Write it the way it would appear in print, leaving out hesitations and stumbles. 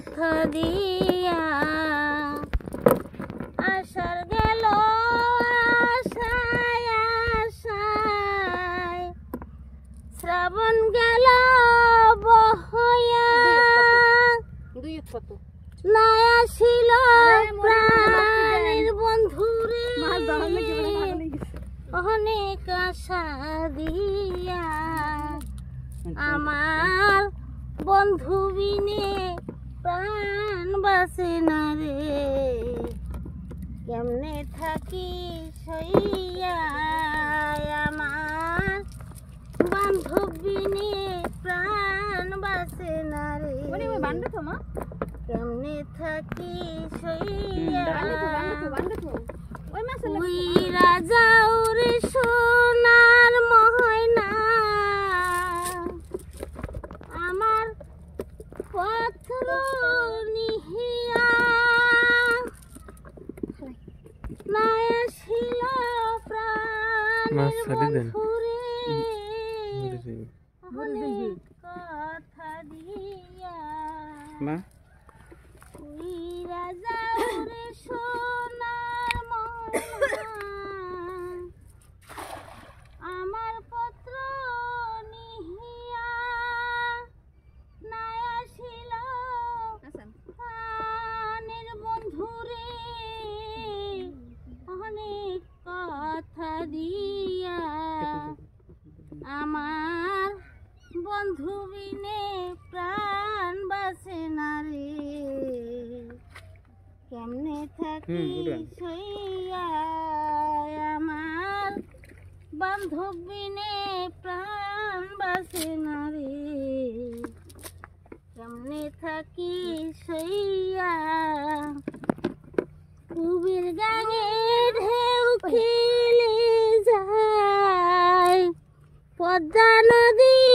পথ দিয়া আসার গেল আশায় আশায় শ্রাবণ গেল বহয়া না আসিল প্রাণের বন্ধুরে অনেক আশা দিয়া আমার বন্ধু বিনে প্রাণ বাসে না রে কেমনে থাকি সইয়া আমার বান্ধব বিনে প্রাণ বাসে না রে কেমনে থাকি সইয়া ওই রাজাও রে সোনার ময়না আমার পথর নিহিয়া নায়ছিল প্রাণের বন্ধুরে অনেক কথা দিয়া মা ওই রাজাও রে সোনার ময়না আমার পত্র নিহিয়া নায়ছিল প্রাণের বন্ধুরে অনেক কথা দিয়া আমার বন্ধু বিনে প্রাণ বাসে না রে কেমনে থাকি সইয়া আমার বান্ধব বিনে প্রাণ বাসে না রে কেমনে থাকি সইয়া কুবির গাঙে ঢেউ খেলে যায় পদ্মা নদী